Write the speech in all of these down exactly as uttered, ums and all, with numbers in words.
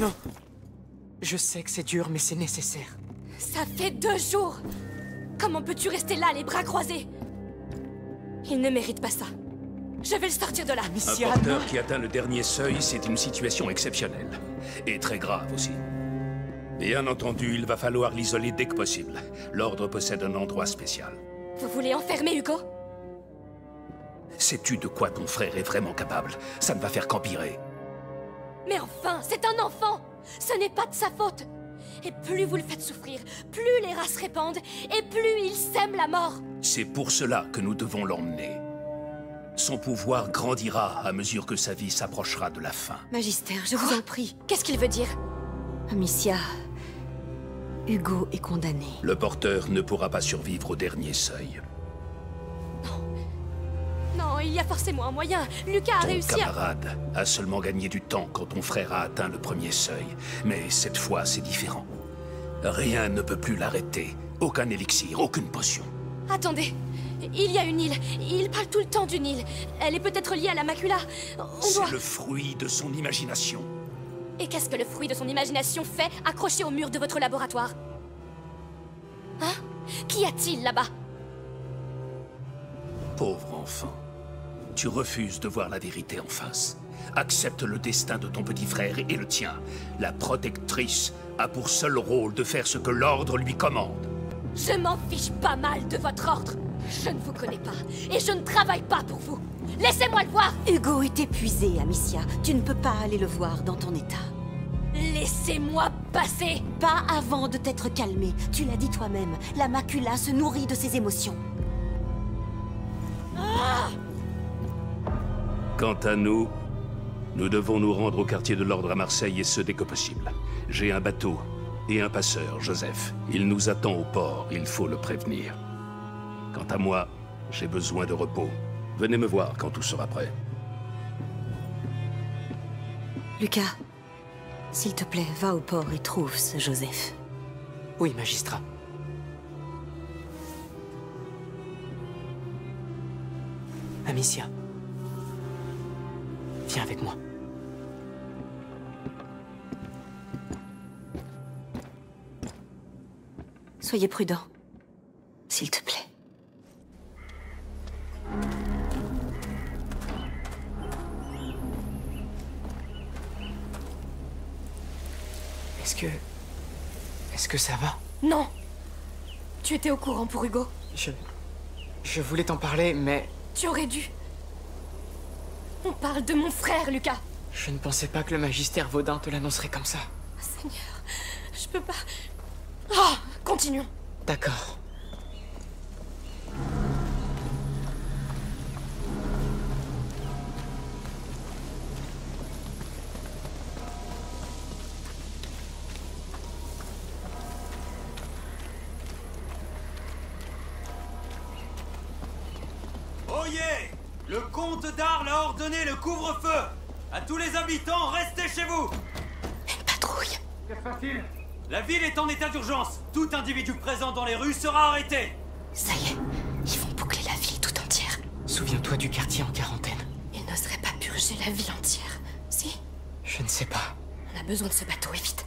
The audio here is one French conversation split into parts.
Non. Je sais que c'est dur, mais c'est nécessaire. Ça fait deux jours! Comment peux-tu rester là, les bras croisés? Il ne mérite pas ça. Je vais le sortir de là. Amicia, un porteur qui atteint le dernier seuil, c'est une situation exceptionnelle. Et très grave aussi. Bien entendu, il va falloir l'isoler dès que possible. L'Ordre possède un endroit spécial. Vous voulez enfermer Hugo? Sais-tu de quoi ton frère est vraiment capable? Ça ne va faire qu'empirer. Mais enfin, c'est un enfant! Ce n'est pas de sa faute! Et plus vous le faites souffrir, plus les races répandent, et plus il sème la mort. C'est pour cela que nous devons l'emmener. Son pouvoir grandira à mesure que sa vie s'approchera de la fin. Magistère, je vous en prie. Qu'est-ce qu'il veut dire? Amicia, Hugo est condamné. Le porteur ne pourra pas survivre au dernier seuil. Non, il y a forcément un moyen. Lucas a réussi à... Ton camarade a seulement gagné du temps quand ton frère a atteint le premier seuil. Mais cette fois, c'est différent. Rien ne peut plus l'arrêter. Aucun élixir, aucune potion. Attendez, il y a une île. Il parle tout le temps d'une île. Elle est peut-être liée à la Macula. On doit... C'est le fruit de son imagination. Et qu'est-ce que le fruit de son imagination fait accroché au mur de votre laboratoire? Hein? Qu'y a-t-il là-bas? Pauvre enfant. Tu refuses de voir la vérité en face. Accepte le destin de ton petit frère et le tien. La protectrice a pour seul rôle de faire ce que l'ordre lui commande. Je m'en fiche pas mal de votre ordre. Je ne vous connais pas et je ne travaille pas pour vous. Laissez-moi le voir. Hugo est épuisé, Amicia. Tu ne peux pas aller le voir dans ton état. Laissez-moi passer. Pas avant de t'être calmé. Tu l'as dit toi-même. La Macula se nourrit de ses émotions. Ah! Quant à nous, nous devons nous rendre au quartier de l'Ordre à Marseille, et ce dès que possible. J'ai un bateau et un passeur, Joseph. Il nous attend au port, il faut le prévenir. Quant à moi, j'ai besoin de repos. Venez me voir quand tout sera prêt. Lucas, s'il te plaît, va au port et trouve ce Joseph. Oui, magistrat. Amicia. Viens avec moi. Soyez prudent, s'il te plaît. Est-ce que... Est-ce que ça va? Non! Tu étais au courant pour Hugo? Je... Je voulais t'en parler, mais... Tu aurais dû... On parle de mon frère, Lucas. Je ne pensais pas que le magistère Vaudin te l'annoncerait comme ça. Seigneur, je peux pas... Oh, continuons. D'accord. Ordonnez le couvre-feu! À tous les habitants, restez chez vous! Une patrouille! Que se passe-t-il? La ville est en état d'urgence! Tout individu présent dans les rues sera arrêté! Ça y est, ils vont boucler la ville tout entière. Souviens-toi du quartier en quarantaine. Ils n'oseraient pas purger la ville entière, si? Je ne sais pas. On a besoin de ce bateau, et vite.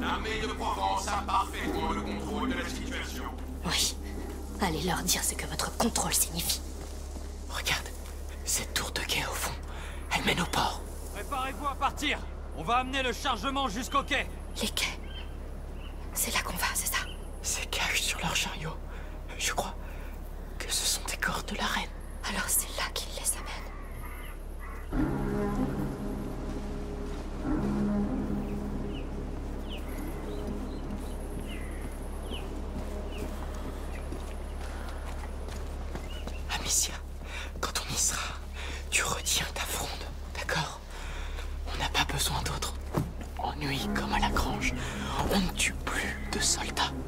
L'armée de Provence a parfaitement le contrôle de la situation. Oui. Allez leur dire ce que votre contrôle signifie. Regarde, cette tour de quai au fond, elle mène au port. Préparez-vous à partir. On va amener le chargement jusqu'au quai. Les quais? C'est là qu'on va, c'est ça? Ces cages sur leur chariot. Je crois que ce sont des corps de la reine. Alors c'est là qu'ils les amènent.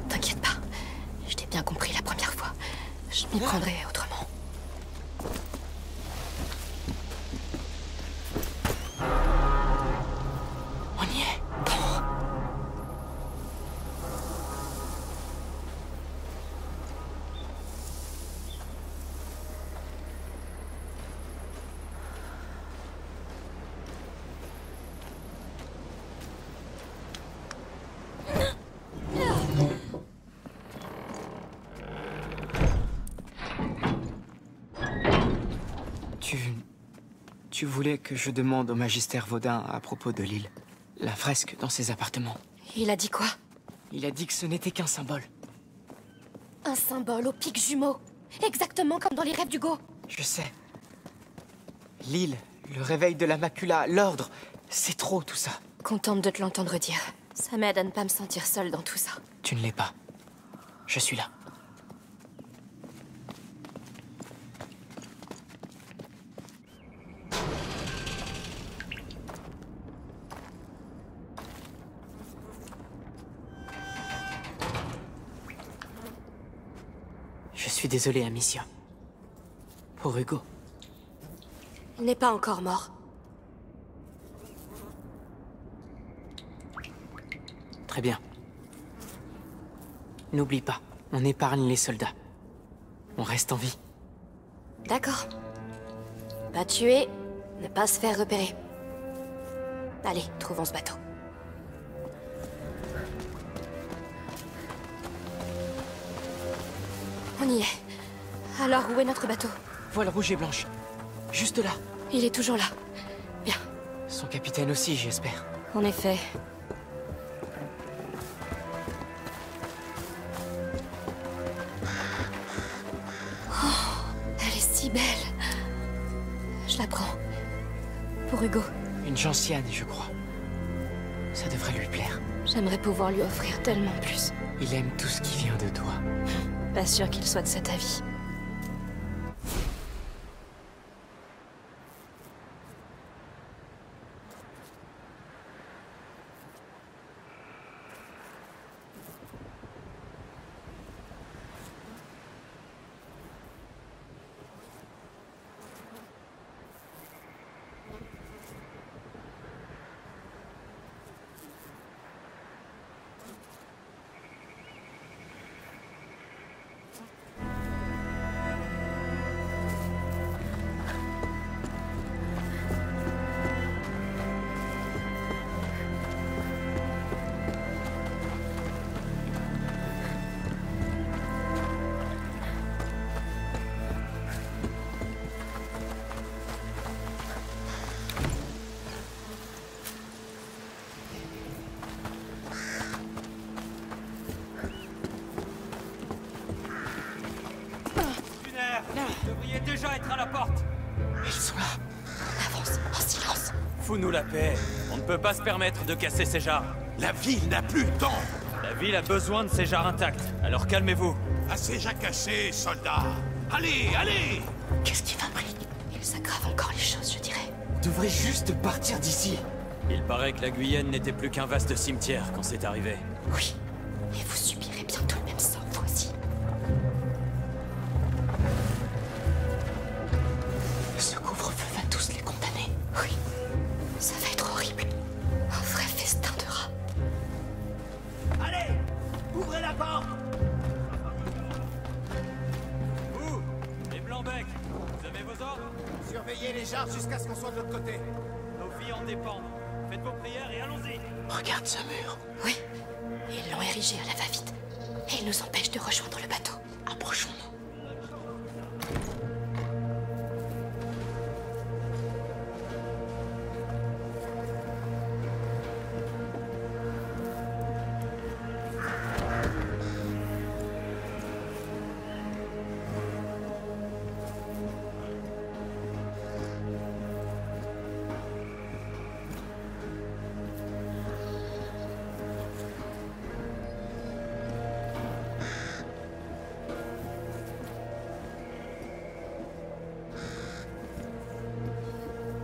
T'inquiète pas, je t'ai bien compris la première fois. Je m'y prendrai autrement. Tu voulais que je demande au Magistère Vaudin à propos de l'île, la fresque dans ses appartements. Il a dit quoi? Il a dit que ce n'était qu'un symbole. Un symbole au pic jumeau. Exactement comme dans les rêves d'Hugo. Je sais. L'île, le réveil de la Macula, l'Ordre, c'est trop tout ça. Contente de te l'entendre dire. Ça m'aide à ne pas me sentir seule dans tout ça. Tu ne l'es pas. Je suis là. Je suis désolée, Amicia. Pour Hugo. Il n'est pas encore mort. Très bien. N'oublie pas, on épargne les soldats. On reste en vie. D'accord. Pas tuer, ne pas se faire repérer. Allez, trouvons ce bateau. On y est. Alors, où est notre bateau? Voile rouge et blanche. Juste là. Il est toujours là. Bien. Son capitaine aussi, j'espère. En effet. Oh, elle est si belle. Je la prends. Pour Hugo. Une gentiane, je crois. Ça devrait lui plaire. J'aimerais pouvoir lui offrir tellement plus. Il aime tout ce qui vient de toi. Pas sûr qu'il soit de cet avis. Être à la porte. Ils sont là. On avance en silence. Fous-nous la paix. On ne peut pas se permettre de casser ces jarres. La ville n'a plus le temps. La ville a besoin de ces jarres intactes. Alors calmez-vous. Assez déjà cassé, soldats. Allez, allez. Qu'est-ce qu'ils fabriquent? Ils aggravent encore les choses, je dirais. On devrait juste partir d'ici. Il paraît que la Guyane n'était plus qu'un vaste cimetière quand c'est arrivé. Oui. Et vous subirez bientôt le même sort, vous aussi. Jusqu'à ce qu'on soit de l'autre côté. Nos vies en dépendent. Faites vos prières et allons-y. Regarde ce mur. Oui, ils l'ont érigé à la va-vite. Et il nous empêche de rejoindre le bateau. Approchons-nous.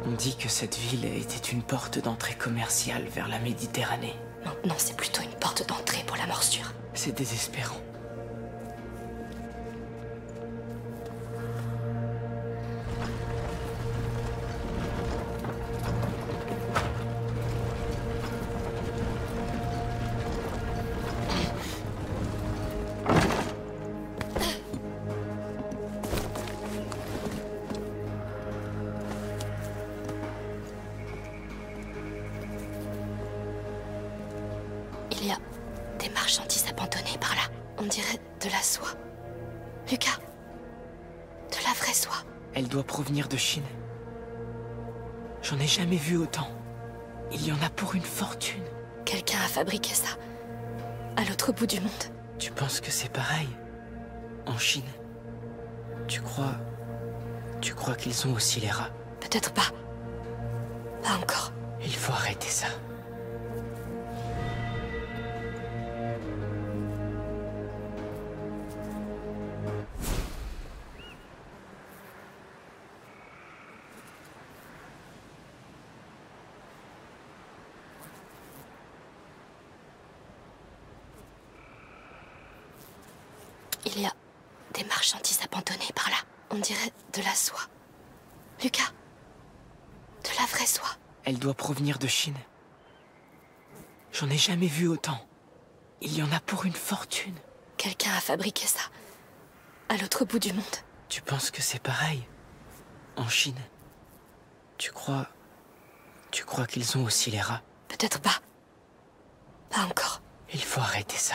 On dit que cette ville était une porte d'entrée commerciale vers la Méditerranée. Maintenant, c'est plutôt une porte d'entrée pour la morsure. C'est désespérant. Il y a des marchandises abandonnées par là. On dirait de la soie. Lucas, de la vraie soie. Elle doit provenir de Chine. J'en ai jamais vu autant. Il y en a pour une fortune. Quelqu'un a fabriqué ça, à l'autre bout du monde. Tu penses que c'est pareil en Chine? Tu crois... Tu crois qu'ils ont aussi les rats? Peut-être pas. Pas encore. Il faut arrêter ça. Il y a des marchandises abandonnées par là. On dirait de la soie. Lucas, de la vraie soie. Elle doit provenir de Chine. J'en ai jamais vu autant. Il y en a pour une fortune. Quelqu'un a fabriqué ça, à l'autre bout du monde. Tu penses que c'est pareil en Chine? Tu crois... Tu crois qu'ils ont aussi les rats? Peut-être pas. Pas encore. Il faut arrêter ça.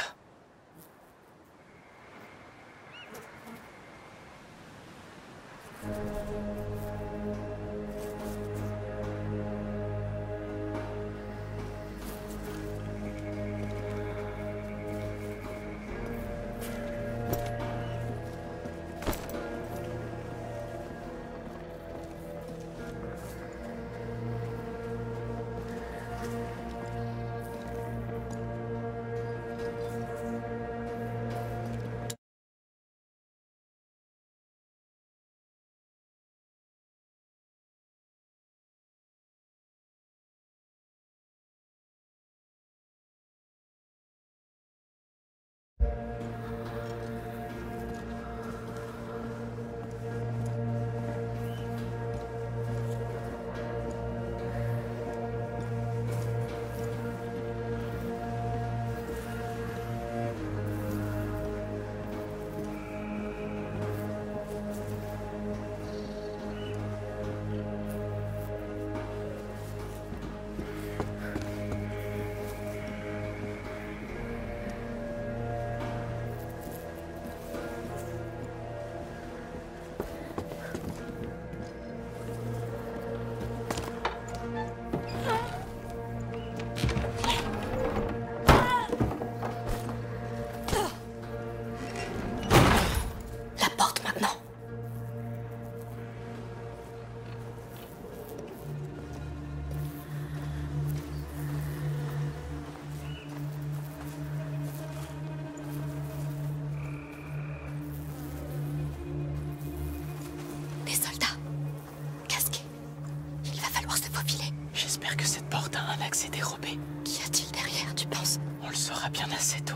C'est dérobé. Qu'y a-t-il derrière, tu penses? On le saura bien assez tôt.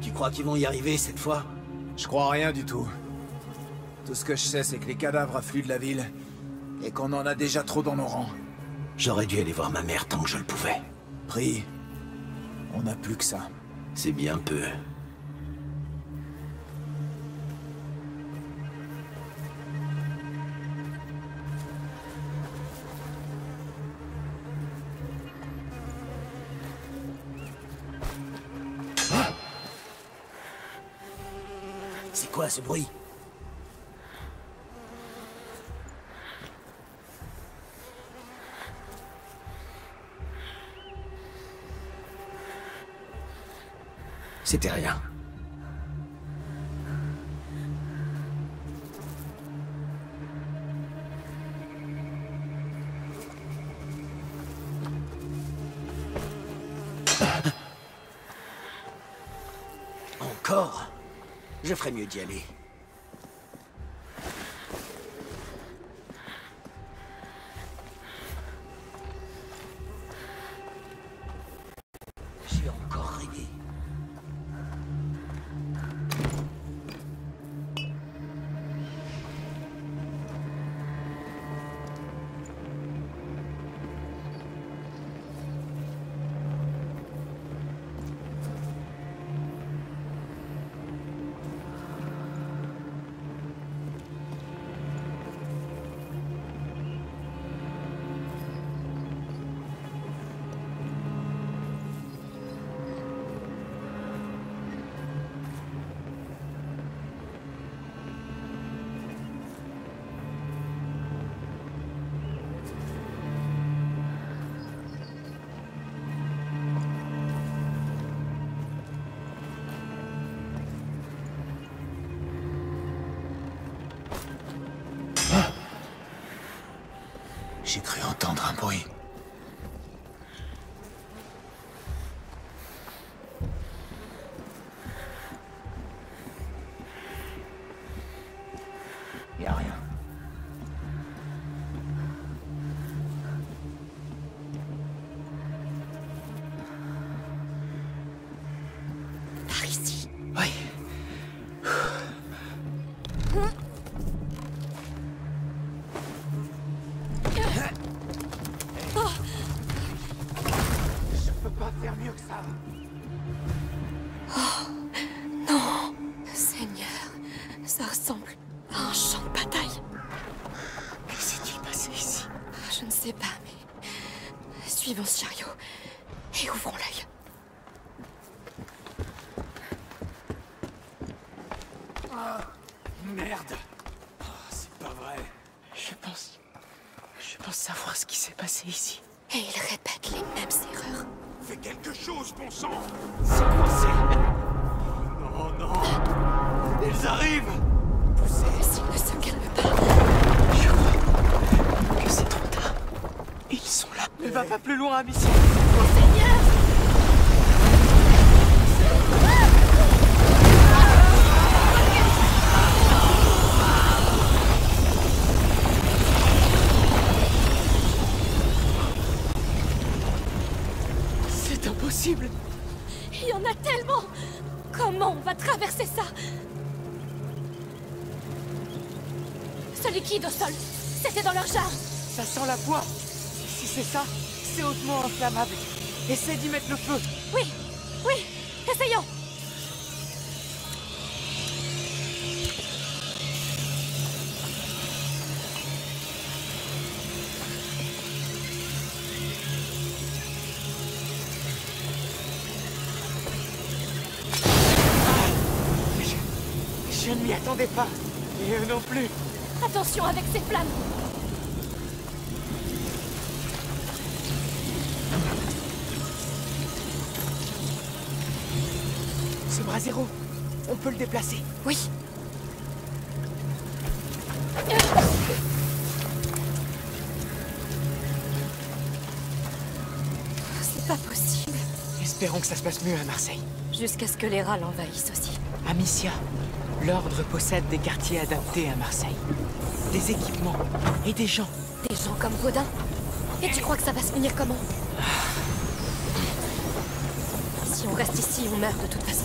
Tu crois qu'ils vont y arriver cette fois? Je crois rien du tout. Tout ce que je sais, c'est que les cadavres affluent de la ville et qu'on en a déjà trop dans nos rangs. J'aurais dû aller voir ma mère tant que je le pouvais. Pris. On n'a plus que ça. C'est bien peu. Ce bruit. C'était rien. Encore ? Je ferais mieux d'y aller. J'ai encore rêvé. J'ai cru entendre un bruit. Y a rien. Par ici. Oui. Je peux pas faire mieux que ça. Oh non, Seigneur, ça ressemble. Un champ de bataille. Que s'est-il passé ici? Je ne sais pas, mais... Suivons ce chariot et ouvrons l'œil. Ah, merde! Oh, c'est pas vrai. Je pense... Je pense savoir ce qui s'est passé ici. Et il répète les mêmes erreurs. Fais quelque chose, bon sang! C'est coincé! Oh non! Ils arrivent! S'ils ne se calment pas... Je crois que c'est trop tard. Ils sont là. Ne va pas plus loin, Amicia. Oh Seigneur! C'est impossible. Il y en a tellement. Comment on va traverser ça? Ce liquide au sol, c'était dans leur jarre. Ça sent la poire. Si c'est ça, c'est hautement inflammable. Essaie d'y mettre le feu. Oui, oui, essayons. Ah, je je ne m'y attendais pas. Et eux non plus. Attention avec ces flammes! Ce brasero, on peut le déplacer. Oui. C'est pas possible. Espérons que ça se passe mieux à Marseille. Jusqu'à ce que les rats l'envahissent aussi. Amicia, l'Ordre possède des quartiers adaptés à Marseille. Des équipements et des gens. Des gens comme Godin? Et tu crois que ça va se finir comment? Si on reste ici, on meurt de toute façon.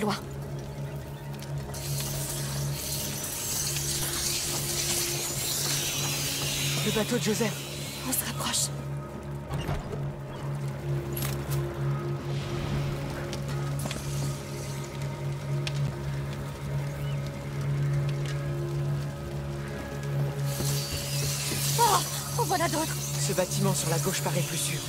Loin. Le bateau de Joseph. On se rapproche. Oh, en voilà d'autres. Ce bâtiment sur la gauche paraît plus sûr.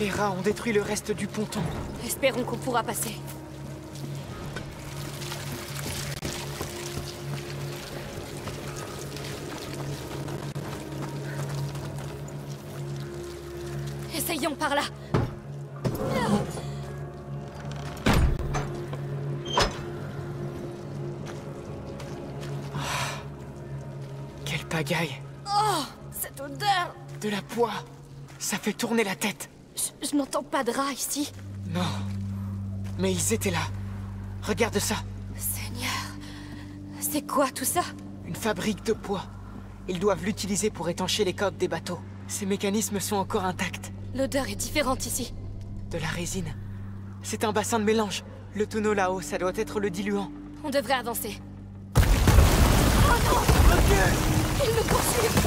Les rats ont détruit le reste du ponton. Espérons qu'on pourra passer. Essayons par là. Oh, cette odeur! De la poix! Ça fait tourner la tête! Je, je n'entends pas de rats ici. Non. Mais ils étaient là. Regarde ça. Seigneur. C'est quoi tout ça? Une fabrique de poix. Ils doivent l'utiliser pour étancher les cordes des bateaux. Ces mécanismes sont encore intacts. L'odeur est différente ici. De la résine. C'est un bassin de mélange. Le tonneau là-haut, ça doit être le diluant. On devrait avancer. Oh non! Okay. Ils nous poursuivent!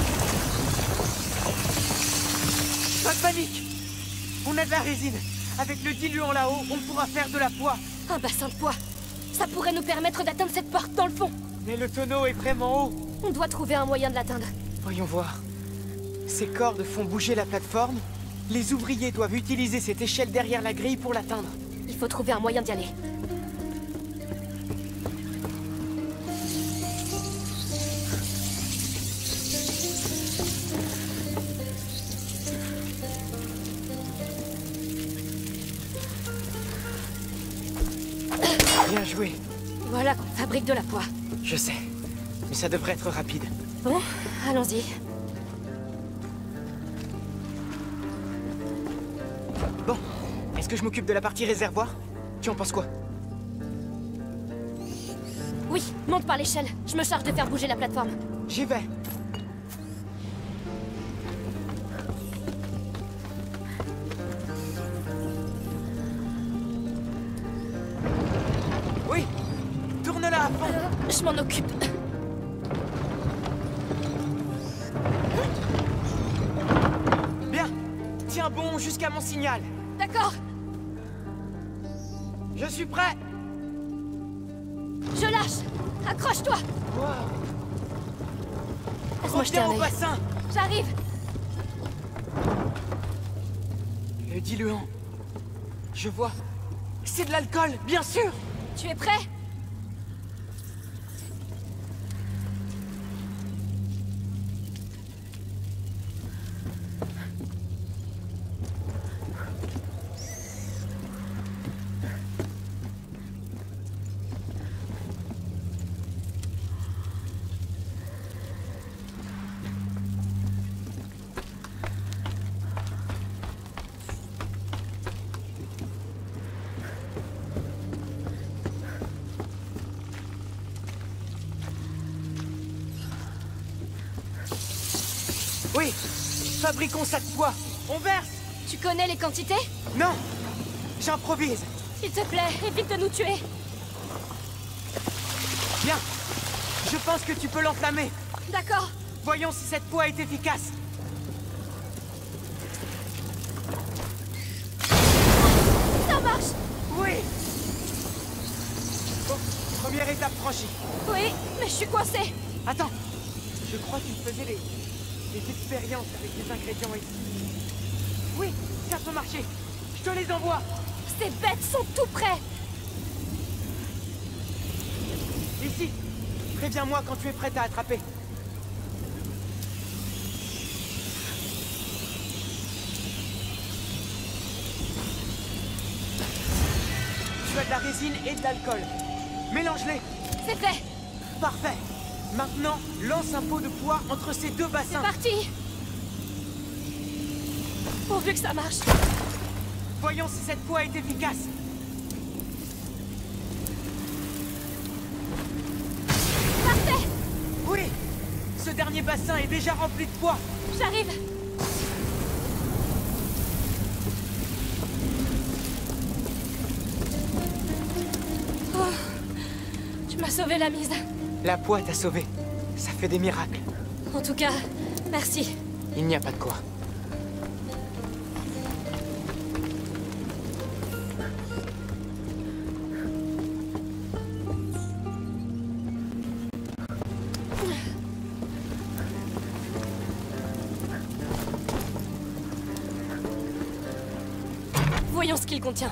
Pas de panique! On a de la résine. Avec le diluant là-haut, on pourra faire de la poix. Un bassin de poix. Ça pourrait nous permettre d'atteindre cette porte dans le fond. Mais le tonneau est vraiment haut. On doit trouver un moyen de l'atteindre. Voyons voir. Ces cordes font bouger la plateforme. Les ouvriers doivent utiliser cette échelle derrière la grille pour l'atteindre. Il faut trouver un moyen d'y aller. Bien joué. Voilà qu'on fabrique de la poix. Je sais, mais ça devrait être rapide. Bon, allons-y. Bon, est-ce que je m'occupe de la partie réservoir? Tu en penses quoi? Oui, monte par l'échelle. Je me charge de faire bouger la plateforme. J'y vais. Je m'en occupe. Bien. Tiens bon jusqu'à mon signal. D'accord. Je suis prêt. Je lâche. Accroche-toi. Wow. Laisse-moi jeter un œil au bassin. J'arrive. Le diluant. Je vois. C'est de l'alcool, bien sûr. Tu es prêt ? Fabriquons ça de poids. On verse. Tu connais les quantités? Non. J'improvise. S'il te plaît, évite de nous tuer. Bien. Je pense que tu peux l'enflammer. D'accord. Voyons si cette poids est efficace. Ça marche. Oui. Bon, première étape franchie. Oui, mais je suis coincée. Attends. Je crois que tu faisais les... des expériences avec des ingrédients ici. Oui, ça peut marcher. Je te les envoie. Ces bêtes sont tout près. Ici. Préviens-moi quand tu es prête à attraper. Tu as de la résine et de l'alcool. Mélange-les. C'est fait. Parfait. Maintenant, lance un pot de poids entre ces deux bassins. C'est parti! Pourvu que ça marche. Voyons si cette poids est efficace. Parfait! Oui! Ce dernier bassin est déjà rempli de poids. J'arrive! Oh, tu m'as sauvé la mise. La poix t'a sauvé. Ça fait des miracles. En tout cas, merci. Il n'y a pas de quoi. Voyons ce qu'il contient.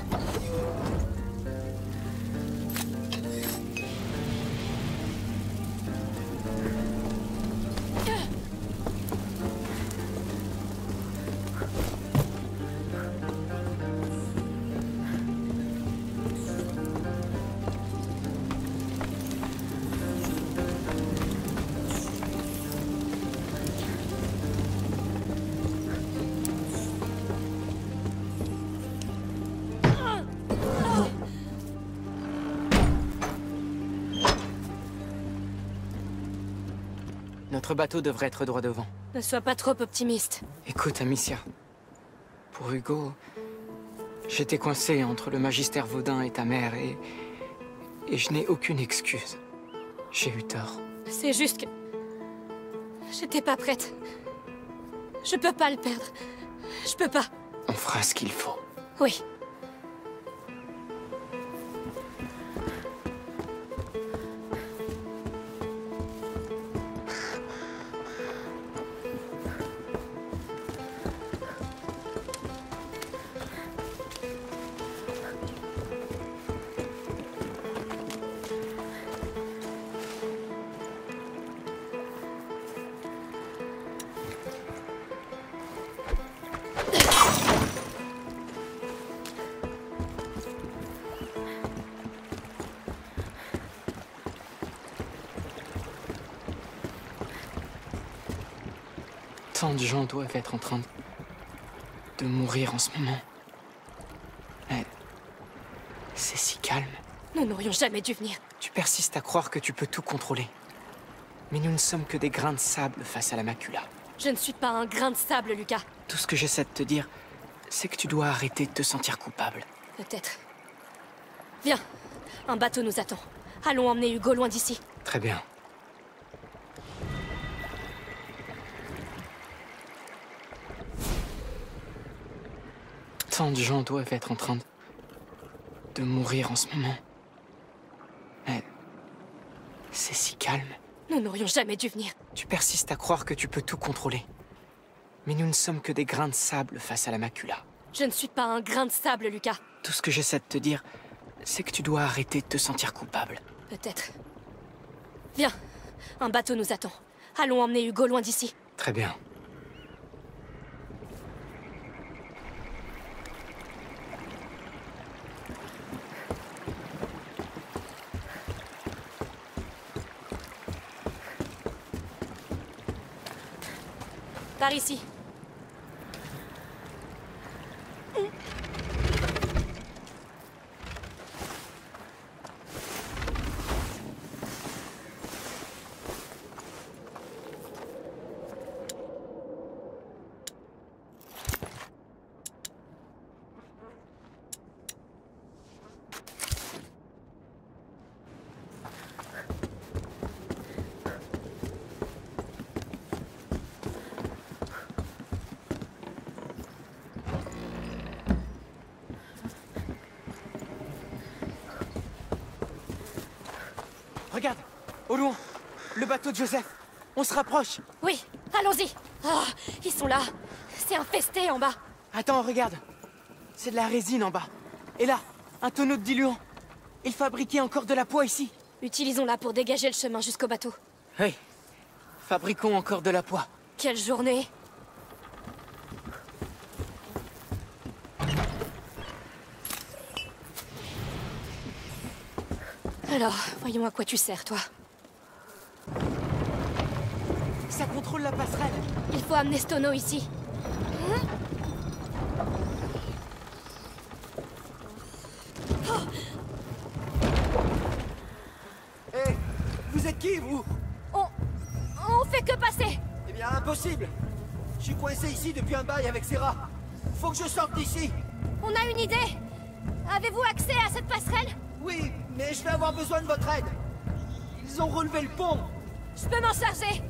Notre bateau devrait être droit devant. Ne sois pas trop optimiste. Écoute, Amicia. Pour Hugo, j'étais coincé entre le Magistère Vaudin et ta mère et... et je n'ai aucune excuse. J'ai eu tort. C'est juste que... j'étais pas prête. Je peux pas le perdre. Je peux pas. On fera ce qu'il faut. Oui. Tant de gens doivent être en train de, de mourir en ce moment. Mais c'est si calme. Nous n'aurions jamais dû venir. Tu persistes à croire que tu peux tout contrôler. Mais nous ne sommes que des grains de sable face à la Macula. Je ne suis pas un grain de sable, Lucas. Tout ce que j'essaie de te dire, c'est que tu dois arrêter de te sentir coupable. Peut-être. Viens, un bateau nous attend. Allons emmener Hugo loin d'ici. Très bien. Tant de gens doivent être en train de, de mourir en ce moment. Mais c'est si calme. Nous n'aurions jamais dû venir. Tu persistes à croire que tu peux tout contrôler. Mais nous ne sommes que des grains de sable face à la Macula. Je ne suis pas un grain de sable, Lucas. Tout ce que j'essaie de te dire, c'est que tu dois arrêter de te sentir coupable. Peut-être. Viens, un bateau nous attend. Allons emmener Hugo loin d'ici. Très bien. Par ici. Regarde, au loin, le bateau de Joseph. On se rapproche. Oui, allons-y. Oh, ils sont là. C'est infesté en bas. Attends, regarde. C'est de la résine en bas. Et là, un tonneau de diluant. Ils fabriquaient encore de la poix ici. Utilisons-la pour dégager le chemin jusqu'au bateau. Oui, fabriquons encore de la poix. Quelle journée. Alors, voyons à quoi tu sers, toi. Ça contrôle la passerelle. Il faut amener ce tonneau ici. Hein? Oh! Hé, vous êtes qui, vous? On... on fait que passer. Eh bien, impossible. Je suis coincé ici depuis un bail avec Serra. Faut que je sorte d'ici. On a une idée. Avez-vous accès à cette passerelle? Oui, mais je vais avoir besoin de votre aide. Ils ont relevé le pont. Je peux m'en charger.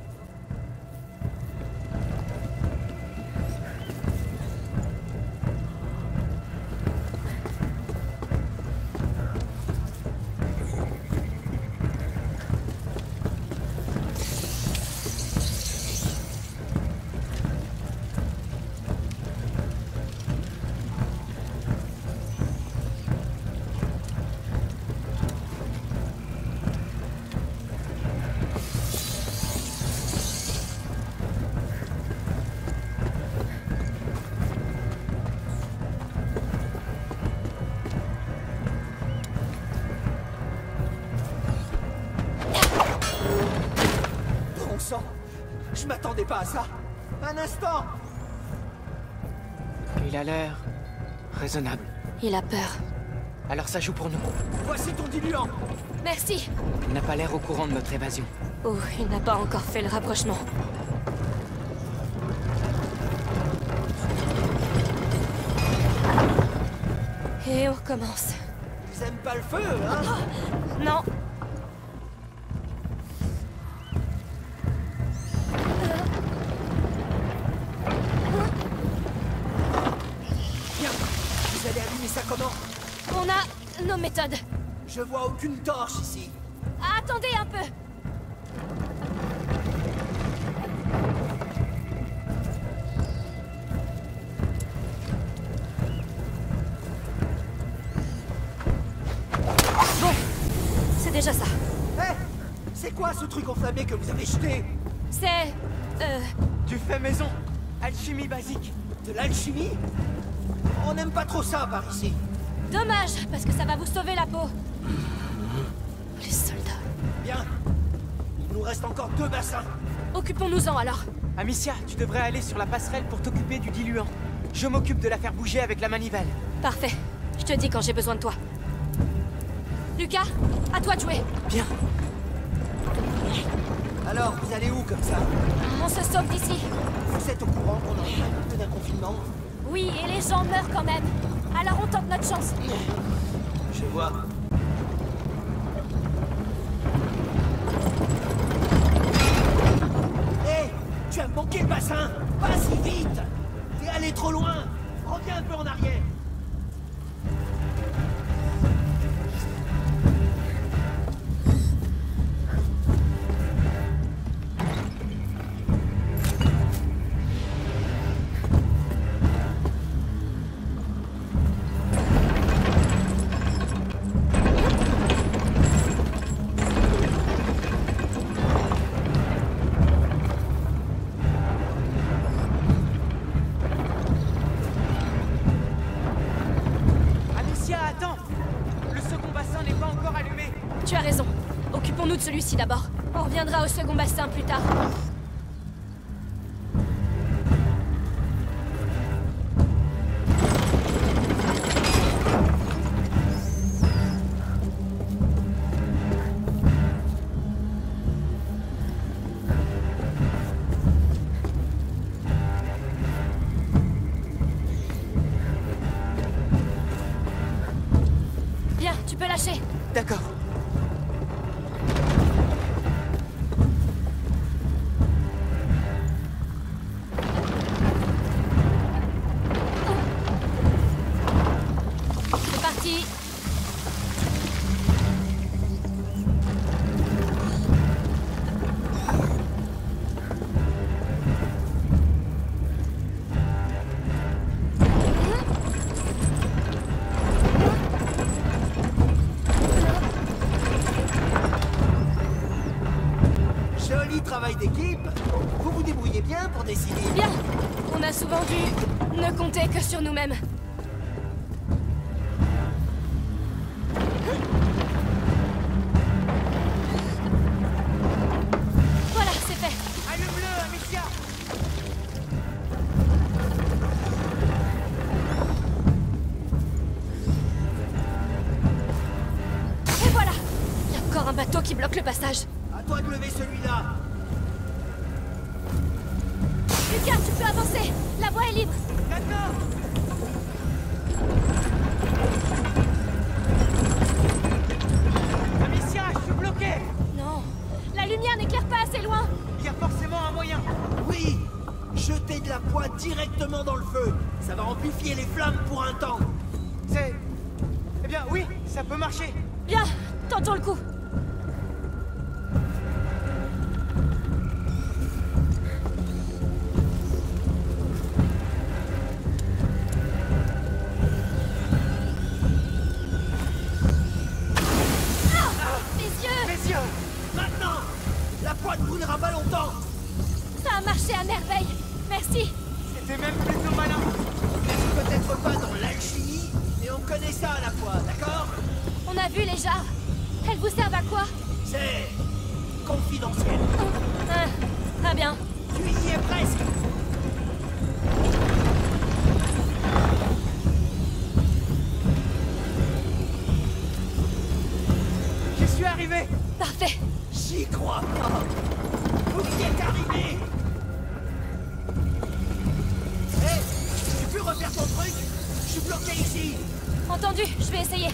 pas à ça. Un instant. Il a l'air raisonnable. Il a peur. Alors ça joue pour nous. Voici ton diluant. Merci. Il n'a pas l'air au courant de notre évasion. Oh, il n'a pas encore fait le rapprochement. Et on recommence. Ils aiment pas le feu, hein? Oh, non. Nos méthodes. Je vois aucune torche ici. Attendez un peu. Bon, c'est déjà ça. Hé, hey, c'est quoi ce truc enflammé que vous avez jeté? C'est... Euh... du fait maison. Alchimie basique. De l'alchimie? On n'aime pas trop ça par ici. Dommage, parce que ça va vous sauver la peau. Les soldats... Bien. Il nous reste encore deux bassins. Occupons-nous-en, alors. Amicia, tu devrais aller sur la passerelle pour t'occuper du diluant. Je m'occupe de la faire bouger avec la manivelle. Parfait. Je te dis quand j'ai besoin de toi. Lucas, à toi de jouer. Bien. Alors, vous allez où, comme ça? On se sauve d'ici. Vous êtes au courant qu'on en fait un peu d'un confinement? Oui, et les gens meurent quand même. Alors on tente notre chance. Je vois. Hé, hey, tu as manqué le bassin. Pas si vite. T'es allé trop loin. Reviens un peu en arrière. Celui-ci d'abord. On reviendra au second bassin plus tard. Bien, tu peux lâcher. D'accord. D'équipe, vous vous débrouillez bien pour décider. Bien, on a souvent dû ne compter que sur nous-mêmes. Voilà, c'est fait. Allume-le, Amicia. Et voilà. Il y a encore un bateau qui bloque le passage. À toi de lever celui-là. Lucas, tu peux avancer! La voie est libre! D'accord! Amicia, je suis bloqué! Non! La lumière n'éclaire pas assez loin! Il y a forcément un moyen! Oui! Jeter de la poix directement dans le feu! Ça va amplifier les flammes pour un temps! C'est... Eh bien, oui! Ça peut marcher! Bien! Tentons le coup! tu y es presque. Je suis arrivé. Parfait. J'y crois pas. Vous y êtes arrivé. Hé, hey, tu peux refaire ton truc? Je suis bloqué ici. Entendu, je vais essayer.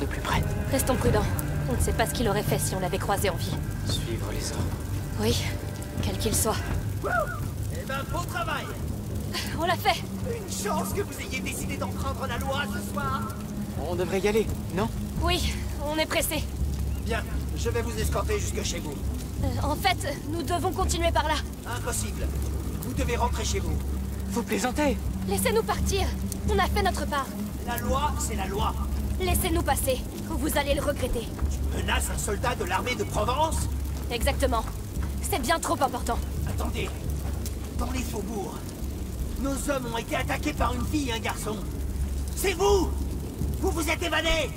De plus près. Restons prudents. On ne sait pas ce qu'il aurait fait si on l'avait croisé en vie. Suivre les ordres. Oui, quel qu'il soit. Wouh! Eh ben, beau travail! On l'a fait! Une chance que vous ayez décidé d'emprunter la loi ce soir! On devrait y aller, non? Oui, on est pressé. Bien, je vais vous escorter jusque chez vous. Euh, en fait, nous devons continuer par là. Impossible. Vous devez rentrer chez vous. Vous plaisantez? Laissez-nous partir. On a fait notre part. La loi, c'est la loi. Laissez-nous passer, ou vous allez le regretter. Tu menaces un soldat de l'armée de Provence? Exactement. C'est bien trop important. Attendez. Dans les faubourgs, nos hommes ont été attaqués par une fille et un garçon. C'est vous! Vous vous êtes évanés!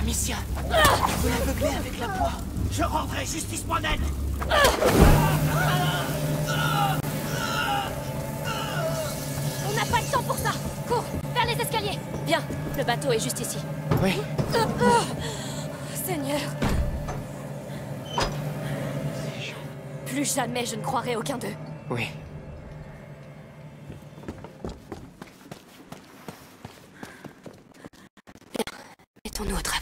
Amicia, ah, vous l'aveuglez avec la poix. Je rendrai justice moi-même. Ah, ah, ah, ah. On n'a pas le temps pour ça. Cours, vers les escaliers. Bien, le bateau est juste ici. Oui. Oh, oh, oh, Seigneur. Plus jamais je ne croirai aucun d'eux. Oui. Bien, mettons-nous au travail.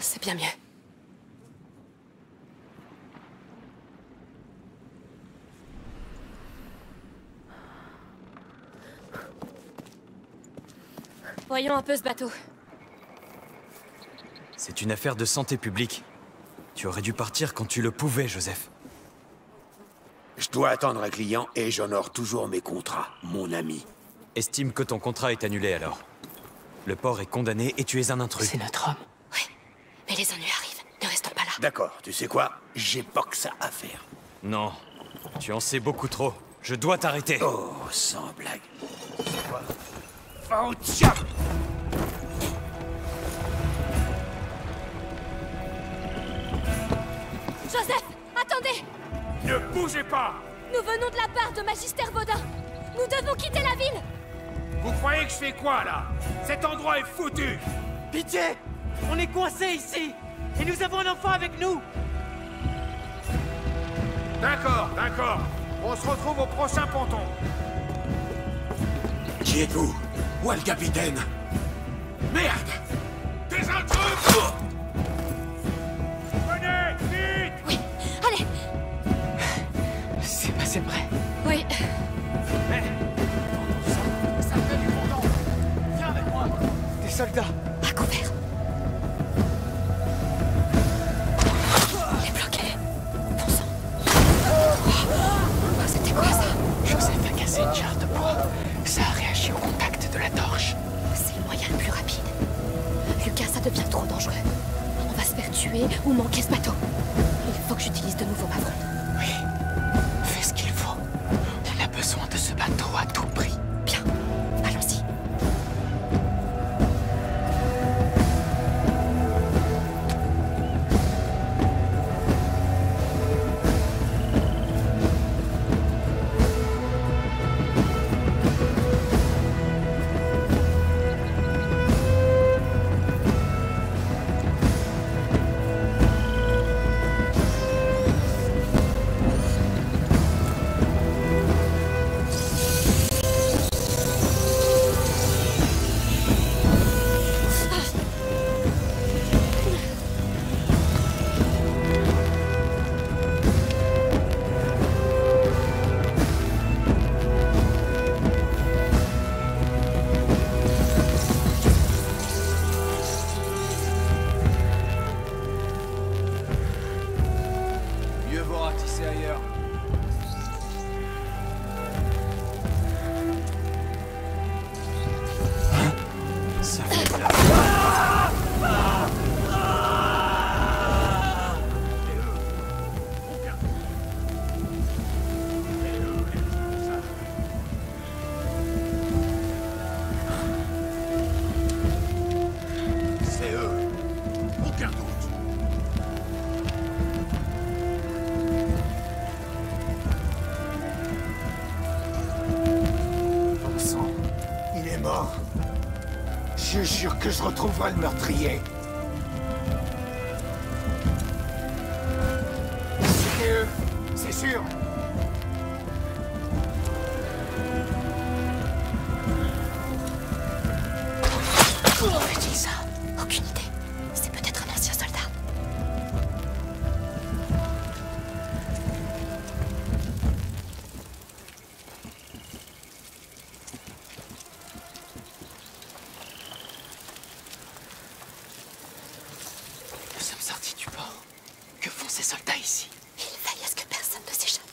C'est bien mieux. Voyons un peu ce bateau. C'est une affaire de santé publique. Tu aurais dû partir quand tu le pouvais, Joseph. Je dois attendre un client et j'honore toujours mes contrats, mon ami. Estime que ton contrat est annulé alors. Le port est condamné et tu es un intrus. C'est notre homme. Mais les ennuis arrivent, ne restons pas là. D'accord, tu sais quoi? J'ai pas que ça à faire. Non, tu en sais beaucoup trop. Je dois t'arrêter. Oh, sans blague. Oh, tiens! Joseph, attendez! Ne bougez pas! Nous venons de la part de Magistère Vaudin. Nous devons quitter la ville. Vous croyez que je fais quoi, là? Cet endroit est foutu. Pitié! On est coincés ici! Et nous avons un enfant avec nous! D'accord, d'accord. On se retrouve au prochain ponton. Qui êtes-vous? Où est le capitaine? Merde! Des intrus! Venez, vite! Oui, allez! C'est passé près. Oui. Mais... Ça, ça fait du ponton. Viens avec moi. Des soldats. À couvert. Ça a réagi au contact de la torche. C'est le moyen le plus rapide. Lucas, ça devient trop dangereux. On va se faire tuer ou manquer ce bateau. Il faut que j'utilise de nouveau ma fronde. Oui, fais ce qu'il faut. On a besoin de ce bateau à tout prix. Bien, allons-y. Je jure que je retrouverai le meurtrier. C'était eux, c'est sûr. Pourquoi fait-il ça? Aucune idée. C'est peut-être un ancien soldat. Nous sommes sortis du port. Que font ces soldats ici? Il veille à ce que personne ne s'échappe.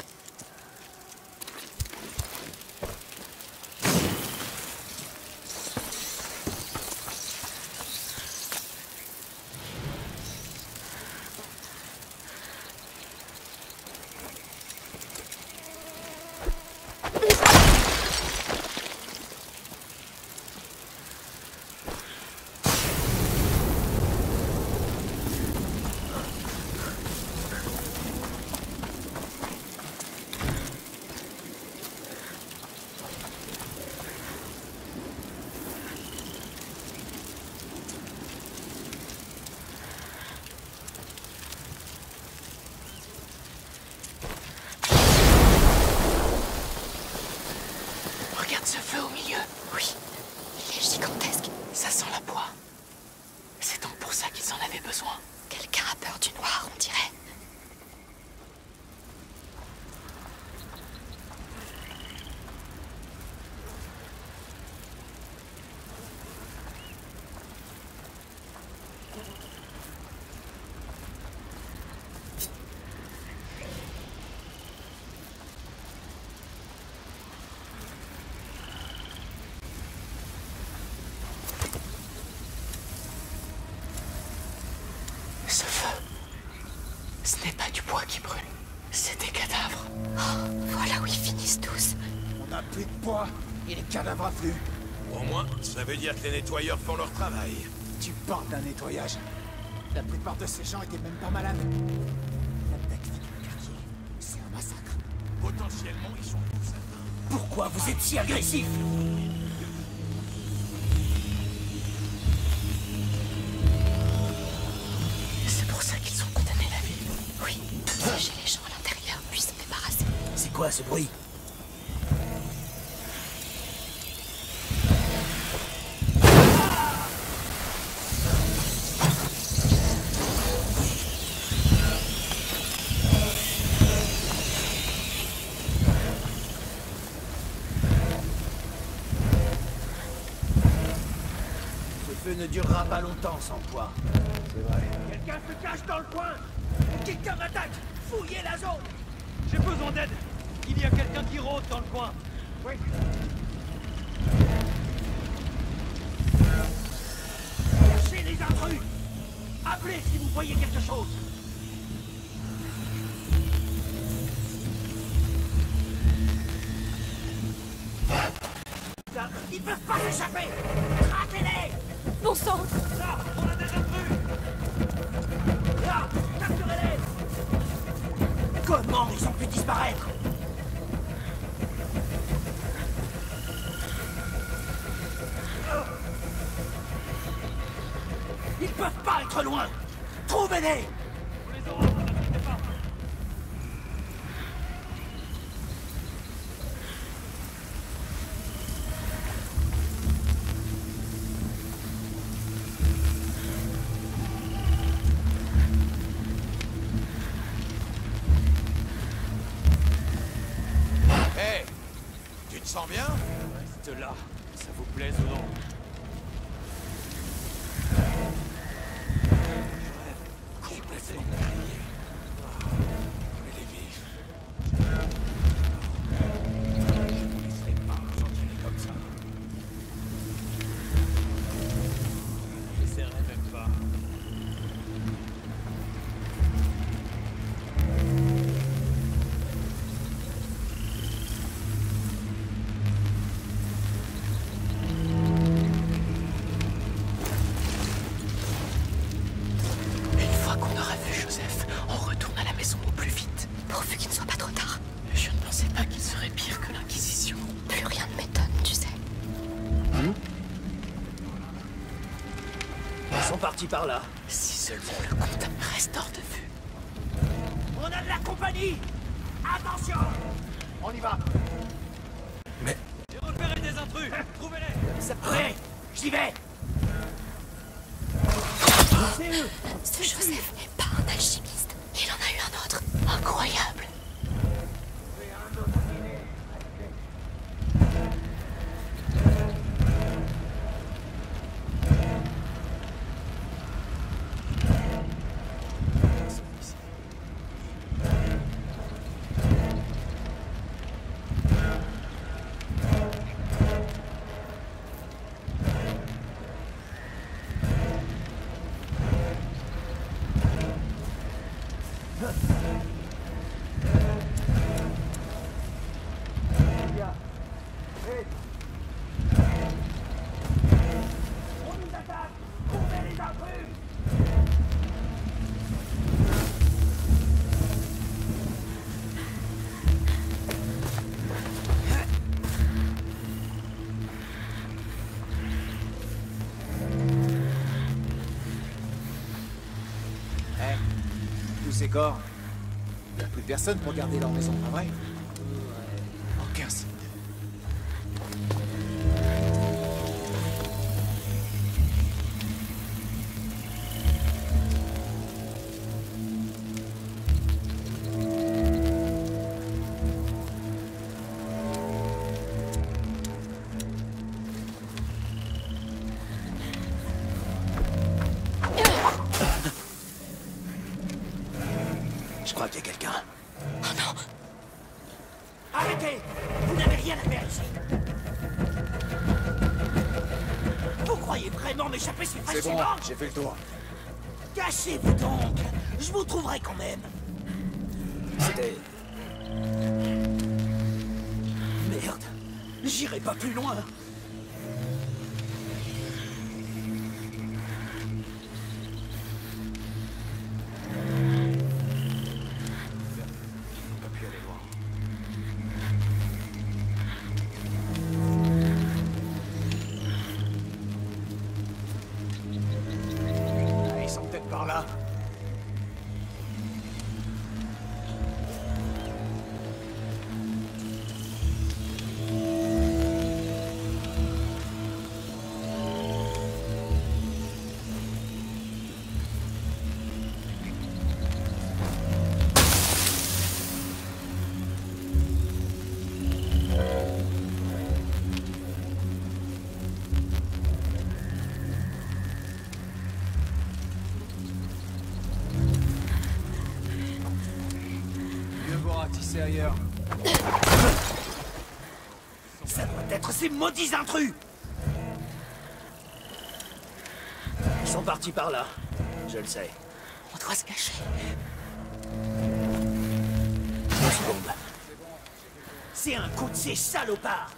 Ce feu, ce n'est pas du bois qui brûle, c'est des cadavres. Oh, voilà où ils finissent tous. On n'a plus de bois et les cadavres affluent. Au moins, ça veut dire que les nettoyeurs font leur travail. Tu parles d'un nettoyage. La plupart de ces gens étaient même pas malades. L'attaque du quartier, c'est un massacre. Potentiellement, ils sont tous atteints. Pourquoi vous êtes si agressifs? Quoi ce bruit? Ce feu ne durera pas longtemps sans toi. C'est vrai. Quelqu'un se cache dans le coin! Quelqu'un m'attaque! Fouillez la zone! J'ai besoin d'aide! Il y a quelqu'un qui rôde dans le coin. Oui. Cherchez les intrus. Appelez si vous voyez quelque chose. Ça, ils peuvent pas s'échapper. Ratez-les. Bon sang. Là, on a des intrus. Là, capturez-les. Comment ils ont pu disparaître? Ils peuvent pas être loin! Trouvez-les! Hey! Tu te sens bien? Reste là, ça vous plaise ou non? Joseph, on retourne à la maison au plus vite. sont partis par là. Si seulement le comte reste hors de vue. On a de la compagnie! Attention! On y va! Mais... J'ai repéré des intrus! Trouvez-les! Ça... Ouais! J'y vais! C'est eux! Ce Joseph n'est pas un alchimiste. Il en a eu un autre. Incroyable! Ces corps. Il n'y a plus personne pour garder leur maison, pas vrai? Aucun signe. J'ai fait le tour. Cachez-vous donc! Je vous trouverai quand même! C'était... Merde! J'irai pas plus loin! Ailleurs. Ça doit être ces maudits intrus! Ils sont partis par là, je le sais. On doit se cacher. Deux secondes. C'est un coup de ces salopards!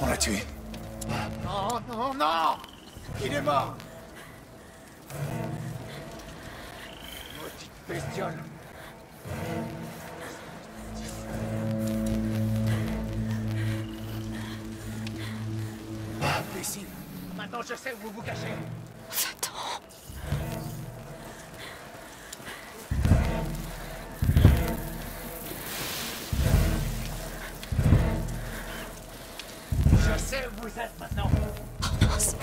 On l'a tué. Non, non, non! Il est mort! Maudite bestiole! Imbécile! Maintenant je sais où vous vous cachez! J'attends! Vous êtes maintenant. Oh, mince.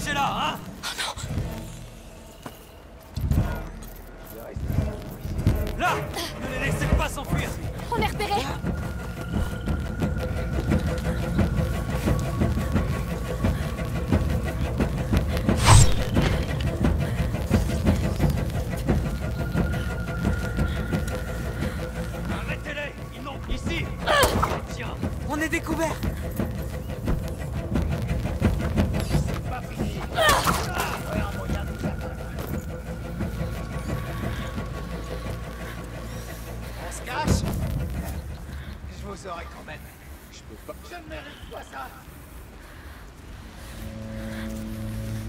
rester là, hein? Oh non! Là! Ne les laissez pas s'enfuir! On est repérés! On est découvert. On se cache. Je vous aurai quand même. Je peux pas. Je ne mérite pas ça.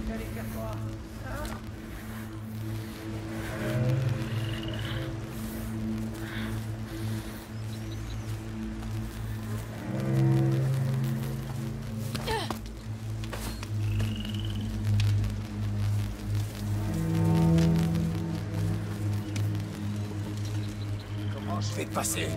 Vous allez faire quoi, hein? Passer.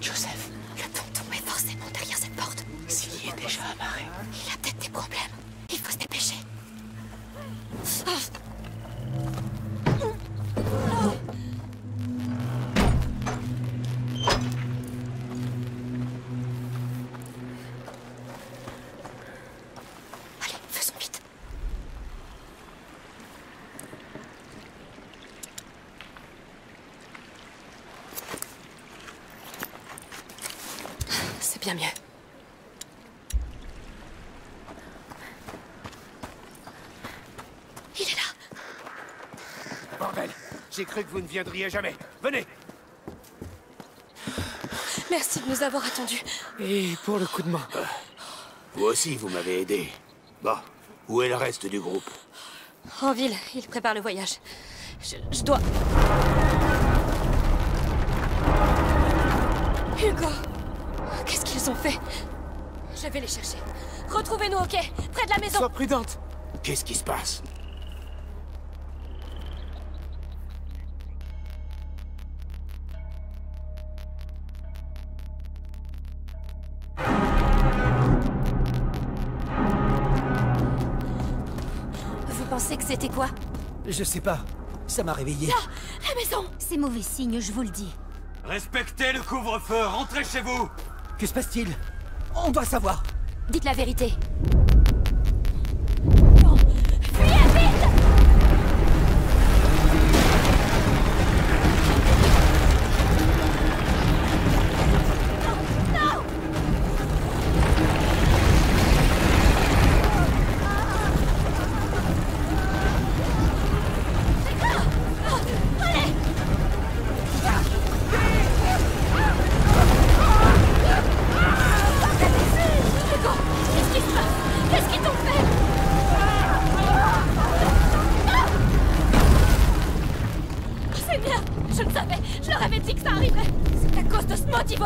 Joseph, le tonton est forcément derrière cette porte. S'il y est déjà amarré, il a peut-être des problèmes. Il faut se dépêcher. Ah. J'ai cru que vous ne viendriez jamais. Venez. Merci de nous avoir attendus. Et pour le coup de main. Euh, vous aussi, vous m'avez aidé. Bon, où est le reste du groupe? En ville, ils préparent le voyage. Je, je dois... Hugo, qu'est-ce qu'ils ont fait? Je vais les chercher. Retrouvez-nous au quai, près de la maison. Sois prudente. Qu'est-ce qui se passe? C'était quoi? Je sais pas. Ça m'a réveillé. La maison! C'est mauvais signe, je vous le dis. Respectez le couvre-feu, rentrez chez vous! Que se passe-t-il? On doit savoir. Dites la vérité. Non! Fuyez vite! Allez,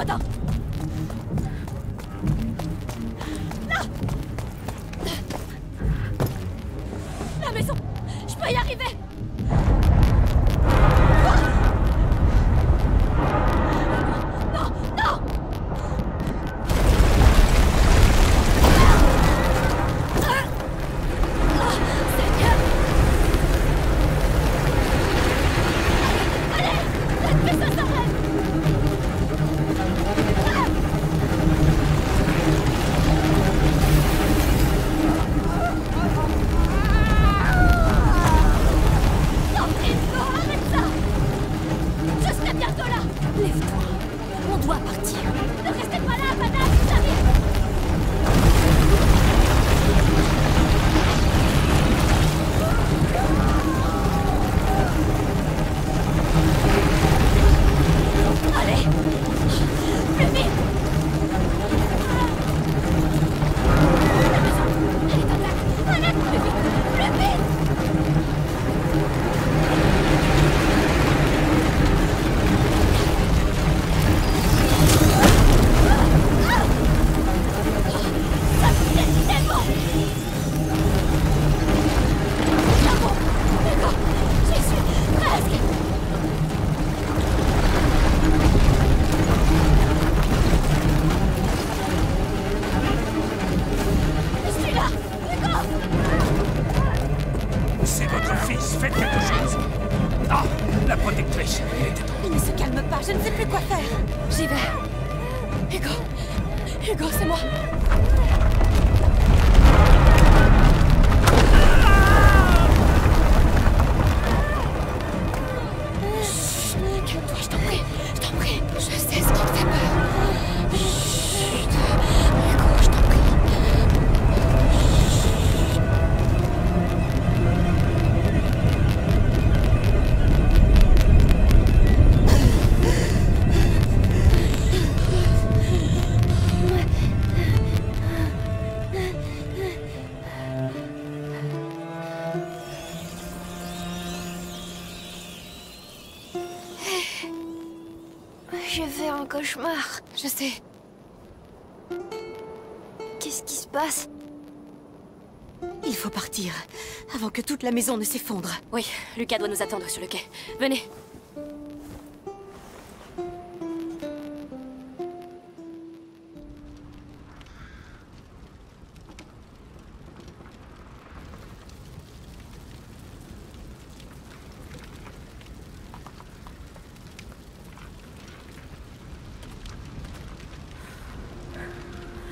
Godin. Là. La maison. Je peux y arriver. Cauchemar, je sais. Qu'est-ce qui se passe? Il faut partir, avant que toute la maison ne s'effondre. Oui, Lucas doit nous attendre sur le quai. Venez.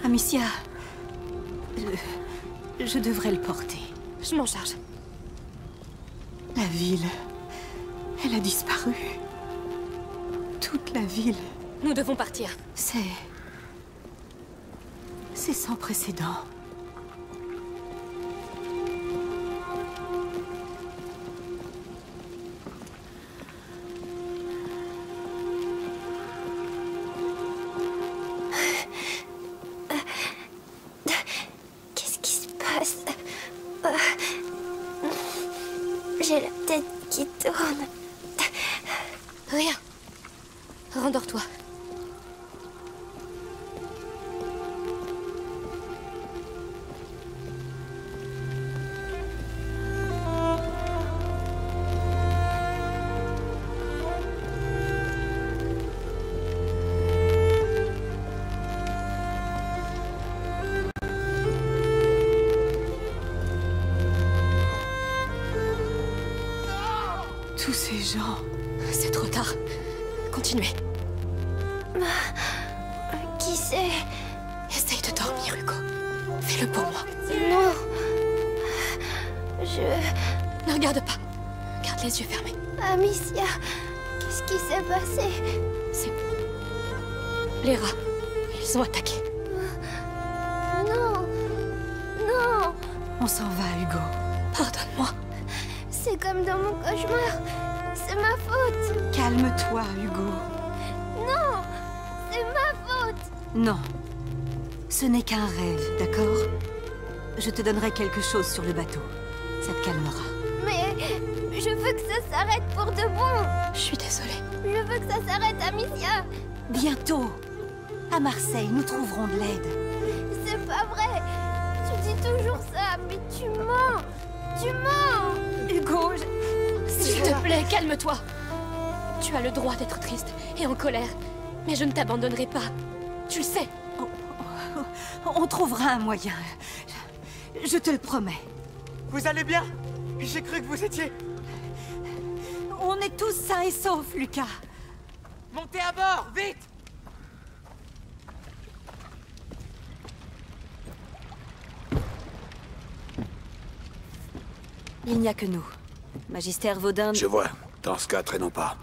Amicia, je, je devrais le porter. Je m'en charge. La ville, elle a disparu. Toute la ville. Nous devons partir. C'est... c'est sans précédent. C'est trop tard. Continuez. Qui c'est? Essaye de dormir, Hugo. Fais-le pour moi. Non. Je... Ne regarde pas. Garde les yeux fermés. Amicia, qu'est-ce qui s'est passé? C'est... Les rats. Ils ont attaqué. Non. Non. On s'en va, Hugo. Pardonne-moi. C'est comme dans mon cauchemar. C'est ma faute. Calme-toi, Hugo. Non, c'est ma faute. Non, ce n'est qu'un rêve, d'accord? Je te donnerai quelque chose sur le bateau. Ça te calmera. Mais je veux que ça s'arrête pour de bon. Je suis désolée. Je veux que ça s'arrête, Amicia. Bientôt. À Marseille, nous trouverons de l'aide. C'est pas vrai. Tu dis toujours ça, mais tu mens. Tu mens. Hugo, je... S'il te plaît, calme-toi. Tu as le droit d'être triste et en colère, mais je ne t'abandonnerai pas. Tu le sais. Oh, oh, oh, on trouvera un moyen. Je, je te le promets. Vous allez bien? J'ai cru que vous étiez... On est tous sains et saufs, Lucas. Montez à bord, vite! Il n'y a que nous. Magistère Vaudin... Je vois. Dans ce cas, traînons pas.